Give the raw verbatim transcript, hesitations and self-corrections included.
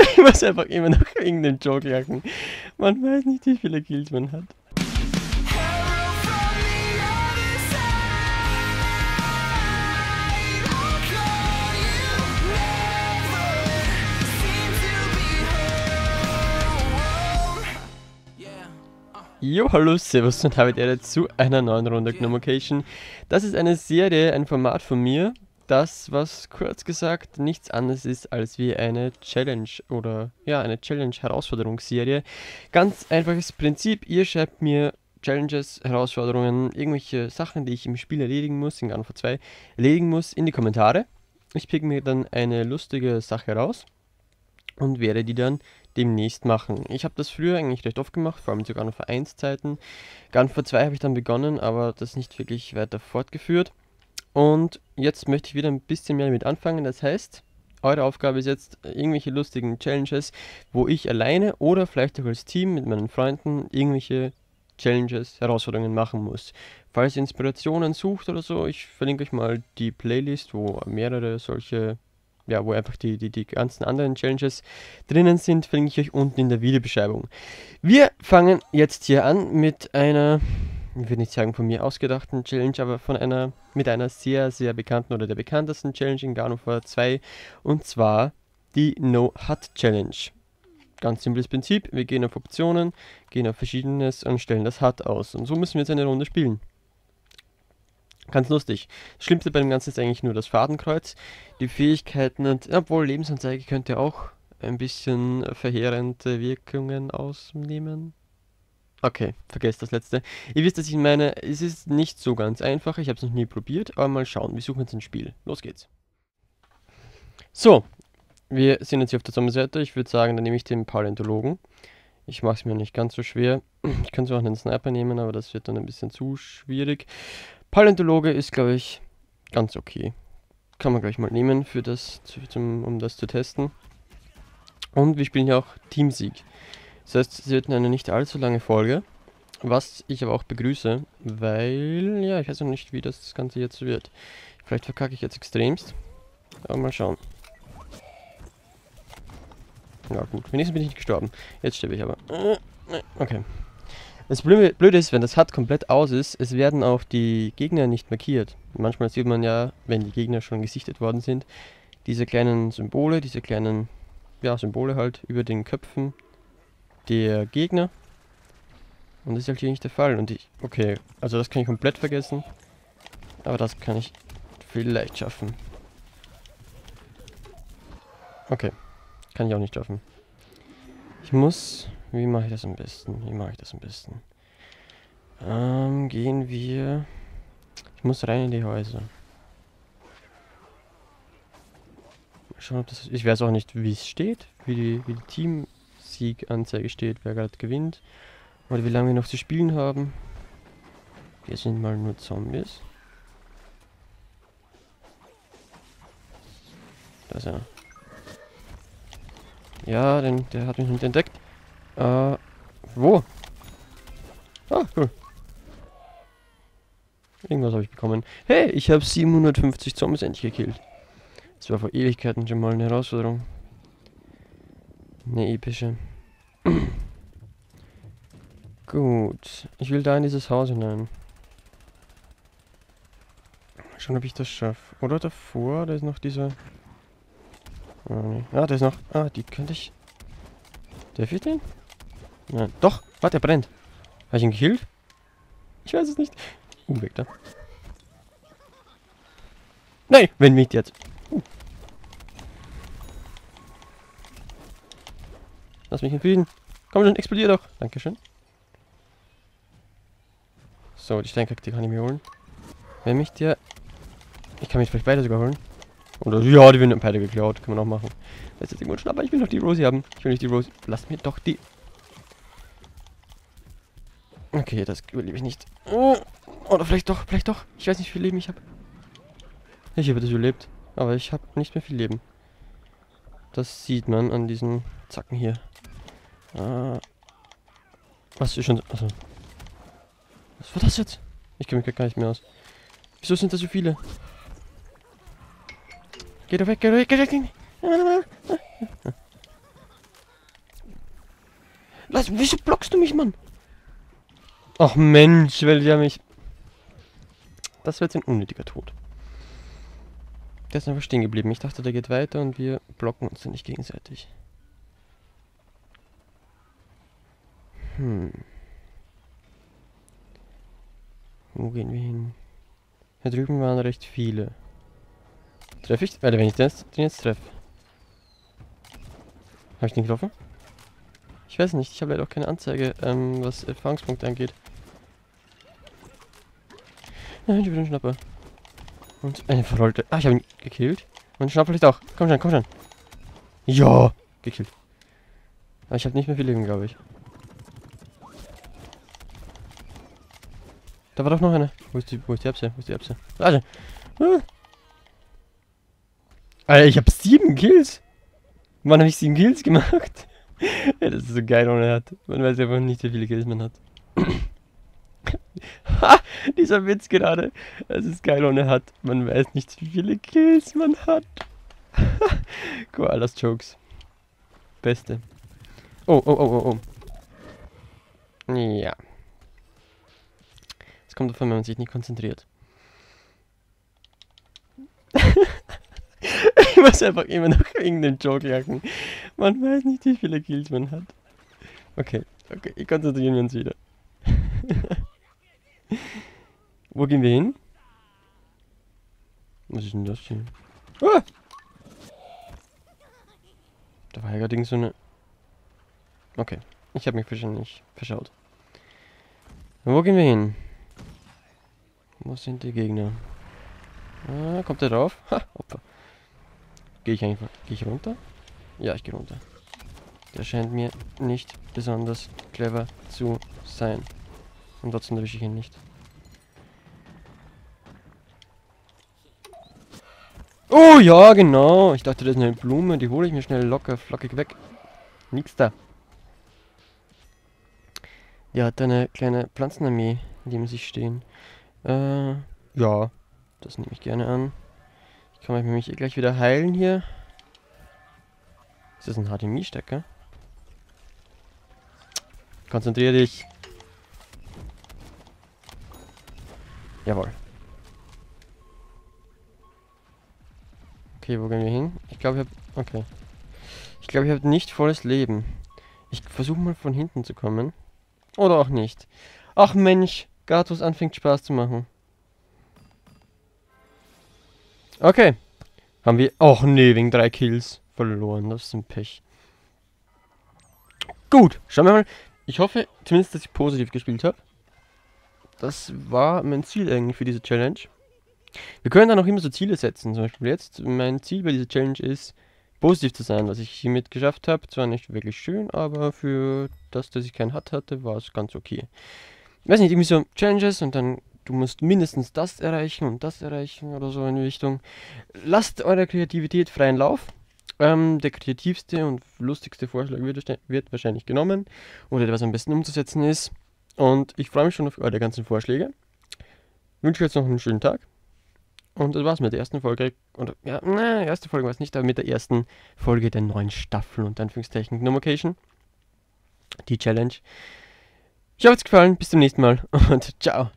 Ich muss einfach immer noch irgendeinen Joke lachen. Man weiß nicht, wie viele Kills man hat. Jo, hallo, servus und habe ich zu einer neuen Runde Gnomocation. Das ist eine Serie, ein Format von mir, das, was kurz gesagt nichts anderes ist als wie eine Challenge oder ja, eine Challenge-Herausforderungsserie. Ganz einfaches Prinzip, ihr schreibt mir Challenges, Herausforderungen, irgendwelche Sachen, die ich im Spiel erledigen muss, in Garden Warfare zwei erledigen muss, in die Kommentare. Ich pick mir dann eine lustige Sache raus und werde die dann demnächst machen. Ich habe das früher eigentlich recht oft gemacht, vor allem zu Garden Warfare eins Zeiten. Garden Warfare zwei habe ich dann begonnen, aber das nicht wirklich weiter fortgeführt. Und jetzt möchte ich wieder ein bisschen mehr damit anfangen. Das heißt, eure Aufgabe ist jetzt, irgendwelche lustigen Challenges, wo ich alleine oder vielleicht auch als Team mit meinen Freunden irgendwelche Challenges, Herausforderungen machen muss. Falls ihr Inspirationen sucht oder so, ich verlinke euch mal die Playlist, wo mehrere solche... ja, wo einfach die, die, die ganzen anderen Challenges drinnen sind, verlinke ich euch unten in der Videobeschreibung. Wir fangen jetzt hier an mit einer, ich würde nicht sagen von mir ausgedachten Challenge, aber von einer, mit einer sehr, sehr bekannten oder der bekanntesten Challenge in Garden Warfare zwei, und zwar die No H U D Challenge. Ganz simples Prinzip, wir gehen auf Optionen, gehen auf Verschiedenes und stellen das H U D aus. Und so müssen wir jetzt eine Runde spielen. Ganz lustig. Das Schlimmste bei dem Ganzen ist eigentlich nur das Fadenkreuz. Die Fähigkeiten und, obwohl Lebensanzeige könnte auch ein bisschen verheerende Wirkungen ausnehmen. Okay, vergesst das letzte. Ihr wisst, dass ich meine, es ist nicht so ganz einfach. Ich habe es noch nie probiert, aber mal schauen. Wir suchen jetzt ein Spiel. Los geht's. So, wir sind jetzt hier auf der Sommerseite. Ich würde sagen, dann nehme ich den Paläontologen. Ich mache es mir nicht ganz so schwer. Ich könnte auch einen Sniper nehmen, aber das wird dann ein bisschen zu schwierig. Paläontologe ist, glaube ich, ganz okay. Kann man gleich mal nehmen, für das, zum, um das zu testen. Und wir spielen ja auch Teamsieg. Das heißt, es wird eine nicht allzu lange Folge. Was ich aber auch begrüße, weil, ja, ich weiß noch nicht, wie das Ganze jetzt wird. Vielleicht verkacke ich jetzt extremst. Aber mal schauen. Ja gut, wenigstens bin ich nicht gestorben. Jetzt sterbe ich aber. Okay. Das Blöde ist, wenn das H U D komplett aus ist, es werden auch die Gegner nicht markiert. Manchmal sieht man ja, wenn die Gegner schon gesichtet worden sind, diese kleinen Symbole, diese kleinen, ja, Symbole halt über den Köpfen der Gegner. Und das ist halt hier nicht der Fall. Und ich, okay, also das kann ich komplett vergessen. Aber das kann ich vielleicht schaffen. Okay, kann ich auch nicht schaffen. Ich muss... Wie mache ich das am besten? Wie mache ich das am besten? Ähm, gehen wir... Ich muss rein in die Häuser. Mal schauen, ob das... Ich weiß auch nicht, wie es steht. Wie die, wie die Teamsieg-Anzeige steht. Wer gerade gewinnt. Oder wie lange wir noch zu spielen haben. Hier sind mal nur Zombies. Da ist er. Ja, denn der hat mich nicht entdeckt. Äh, uh, wo? Ah, cool. Irgendwas habe ich bekommen. Hey, ich habe siebenhundertfünfzig Zombies endlich gekillt. Das war vor Ewigkeiten schon mal eine Herausforderung. Eine epische. Gut. Ich will da in dieses Haus hinein. Mal schauen, ob ich das schaffe. Oder davor, da ist noch dieser... Oh, nee. Ah, da ist noch... Ah, die könnte ich... Darf ich den? Nein. Doch! Warte, er brennt! Habe ich ihn gekillt? Ich weiß es nicht. Uh, weg da. Nein! Wenn mich jetzt. Uh. Lass mich in Frieden. Komm schon, explodier doch! Dankeschön. So, die Steinkacke, die kann ich mir holen. Wenn mich der... Ich kann mich vielleicht beide sogar holen. Oder ja, die werden beide geklaut. Können wir noch machen. Das ist jetzt irgendwo schon, aber ich will noch die Rosie haben. Ich will nicht die Rosie. Lass mir doch die... Okay, das überlebe ich nicht. Oh, oder vielleicht doch, vielleicht doch. Ich weiß nicht, wie viel Leben ich habe. Ich habe das überlebt, aber ich habe nicht mehr viel Leben. Das sieht man an diesen Zacken hier. Ah. Was ist schon... Also, was war das jetzt? Ich kenne mich gar nicht mehr aus. Wieso sind da so viele? Geh doch weg, geh doch weg, geh doch weg. Was? Wieso blockst du mich, Mann? Ach Mensch, will ja mich. Das wird jetzt ein unnötiger Tod. Der ist einfach stehen geblieben. Ich dachte, der geht weiter und wir blocken uns dann nicht gegenseitig. Hm. Wo gehen wir hin? Hier drüben waren recht viele. Treffe ich? Warte, wenn ich den jetzt, den jetzt treffe. Habe ich den getroffen? Ich weiß nicht, ich habe leider auch keine Anzeige, ähm, was Erfahrungspunkte angeht. Nein, ich will einen Schnapper. Und eine verrollte. Ah, ich habe ihn gekillt. Und Schnapper vielleicht auch. Komm schon, komm schon. Ja, gekillt. Aber ich habe nicht mehr viel Leben, glaube ich. Da war doch noch eine. Wo ist die, wo ist die Erbse? Wo ist die Erbse? Warte. Ah. Alter, ich habe sieben Kills. Wann habe ich sieben Kills gemacht? Ja, das ist so geil, ohne hat. Man weiß einfach nicht, wie viele Kills man hat. Ha! Dieser Witz gerade. Es ist geil, ohne hat. Man weiß nicht, wie viele Kills man hat. Koalas Jokes. Beste. Oh, oh, oh, oh, oh. Ja. Es kommt davon, wenn man sich nicht konzentriert. Ich muss einfach immer noch irgendeinen Joke jagen. Man weiß nicht, wie viele Kills man hat. Okay, okay, ich konzentriere uns wieder. Wo gehen wir hin? Was ist denn das hier? Ah! Da war ja gerade irgend so eine... Okay, ich habe mich wahrscheinlich verschaut. Wo gehen wir hin? Wo sind die Gegner? Ah, kommt der drauf? Ha, Opfer. Gehe ich einfach. Gehe ich runter? Ja, ich gehe runter. Der scheint mir nicht besonders clever zu sein. Und trotzdem erwische ich ihn nicht. Oh ja, genau. Ich dachte, das ist eine Blume. Die hole ich mir schnell locker, flockig weg. Nix da. Der hat eine kleine Pflanzenarmee, in dem sie stehen. Äh, ja. Das nehme ich gerne an. Ich kann mich eh gleich wieder heilen hier. Ist das ein H D M I-Stecker? Konzentrier dich. Jawohl. Okay, wo gehen wir hin? Ich glaube, ich habe... Okay. Ich glaube, ich habe nicht volles Leben. Ich versuche mal von hinten zu kommen. Oder auch nicht. Ach Mensch, Gartus anfängt Spaß zu machen. Okay. Haben wir... Och nee, wegen drei Kills verloren. Das ist ein Pech. Gut, schauen wir mal. Ich hoffe zumindest, dass ich positiv gespielt habe. Das war mein Ziel eigentlich für diese Challenge. Wir können dann auch immer so Ziele setzen. Zum Beispiel jetzt, mein Ziel bei dieser Challenge ist, positiv zu sein, was ich hiermit geschafft habe. Zwar nicht wirklich schön, aber für das, dass ich keinen H U D hatte, war es ganz okay. Ich weiß nicht, irgendwie so Challenges und dann... Du musst mindestens das erreichen und das erreichen oder so in die Richtung. Lasst eure Kreativität freien Lauf. Ähm, der kreativste und lustigste Vorschlag wird, wird wahrscheinlich genommen. Oder der, was am besten umzusetzen ist. Und ich freue mich schon auf eure ganzen Vorschläge. Ich wünsche euch jetzt noch einen schönen Tag. Und das war's mit der ersten Folge. Und, ja, na, erste Folge war es nicht, aber mit der ersten Folge der neuen Staffel und Anführungszeichen Gnomocation. Die Challenge. Ich hoffe, es hat euch gefallen. Bis zum nächsten Mal und ciao.